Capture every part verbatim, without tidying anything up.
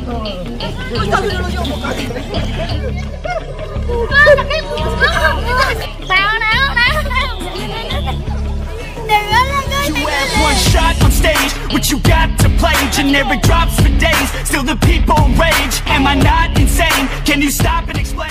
You have one shot on stage, what you got to play? Generic drops for days, still the people rage. Am I not insane? Can you stop and explain?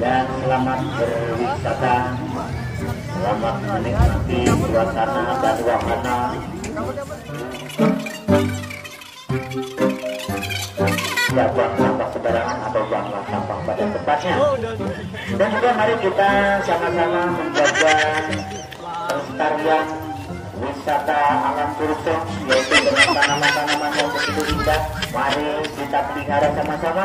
Dan selamat berwisata, selamat menikmati suasana dan wahana. Tidak buang sampah sembarangan atau buanglah sampah pada tempatnya. Dan juga mari kita sama-sama menjaga pelestarian wisata alam Kursong, yaitu dengan tanaman-tanaman yang begitu indah. Mari kita pelihara sama-sama.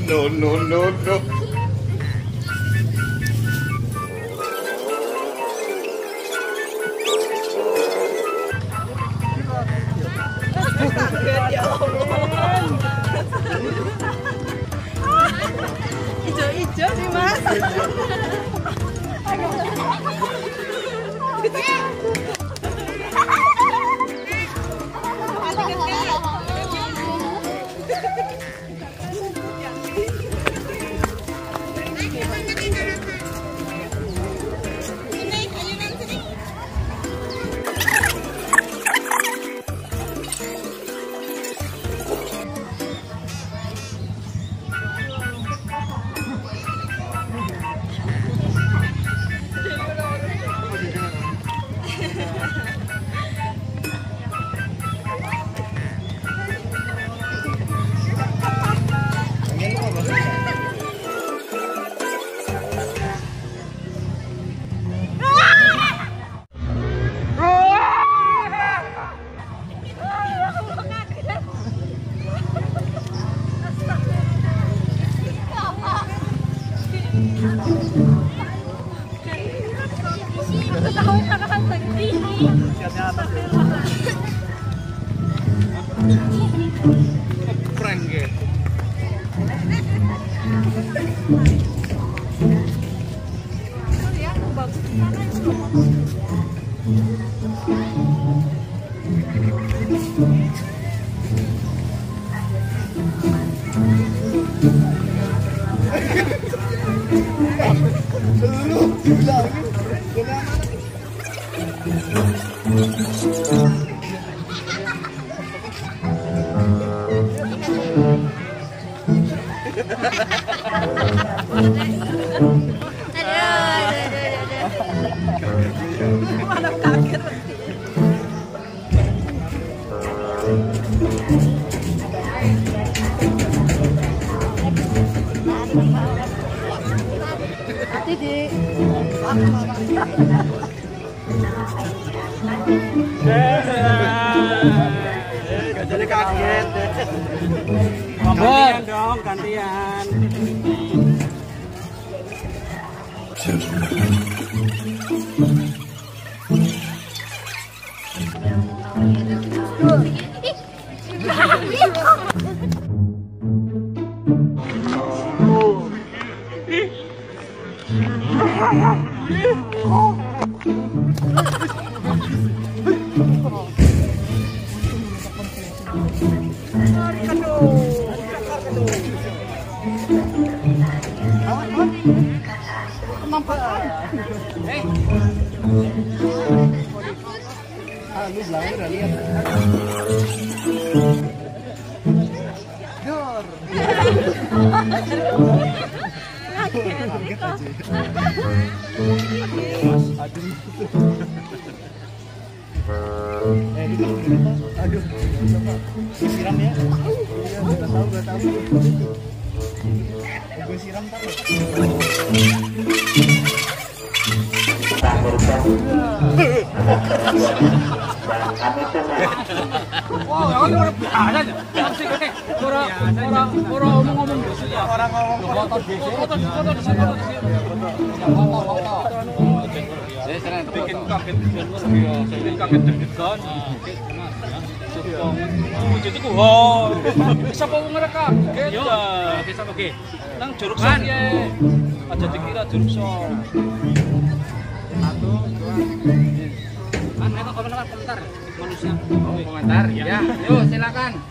No, no, no, no. Hijau-hijau sih mas. Gantian dong, gantian.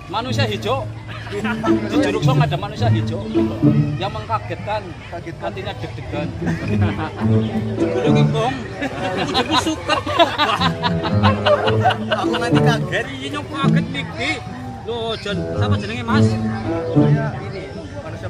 Manusia hijau di Curug Song ada manusia hijau yang mengkagetkan, hatinya deg-degan. Dulu gembong, dulu suket. Aku nanti kaget. Iya nyong kaget niki. Loh, siapa jenenge Mas? Ini manusia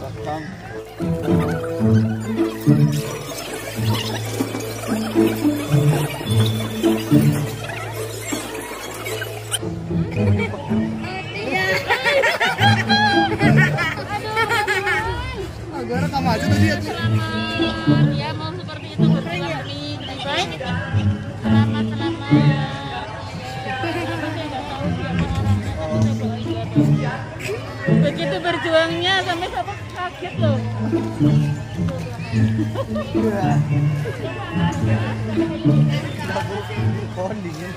datang. Agar kamu aja tadi ya. Ya mau seperti itu berdua kami baik. Selamat selamat. Begitu berjuangnya sampai sampai kaget loh. Pohon dingin.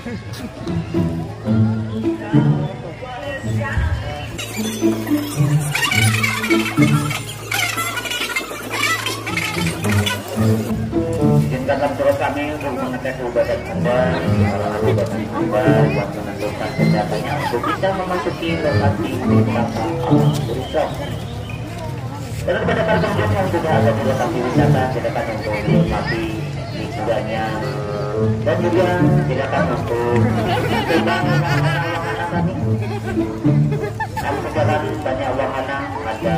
Tindakan terus kami untuk mengecek keberadaan Anda, keberadaan Anda, buat menentukan kesehatannya untuk bisa memasuki lokasi wisata alam Puncak. Dan kepada para pengunjung yang sudah ada di lokasi wisata, silakan untuk menikmati liburannya dan juga silakan untuk kami sekarang banyak wahana ada.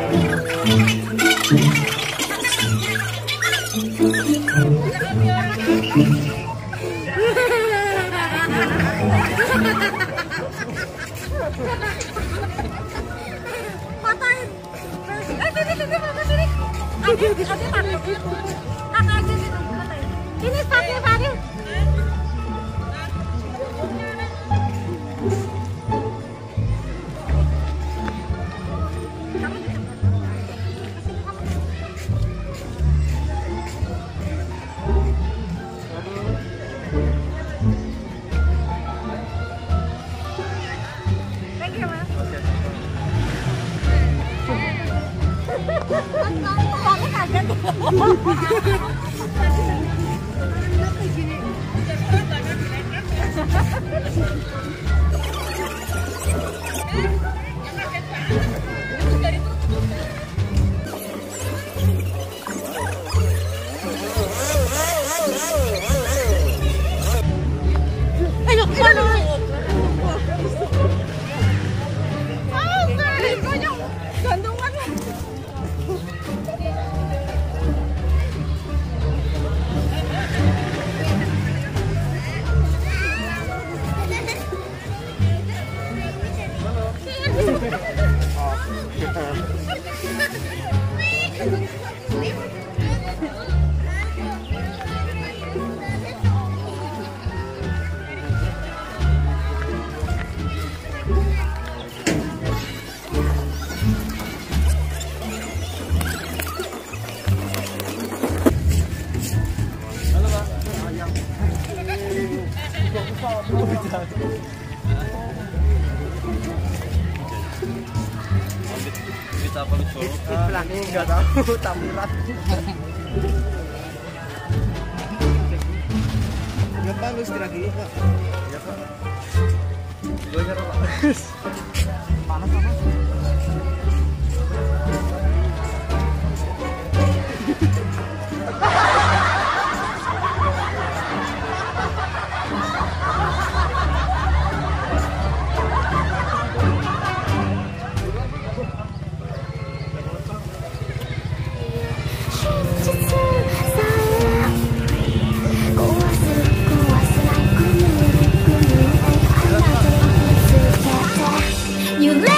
Patahin. Eh, sini sini ke sini. Aja bisa tarik gitu. Kakak aja gitu. Ini pakai pakai. Enggak tahu tamurat. Enggak bagus lagi Pak. Ya Pak. Videonya bagus. Panas apa? You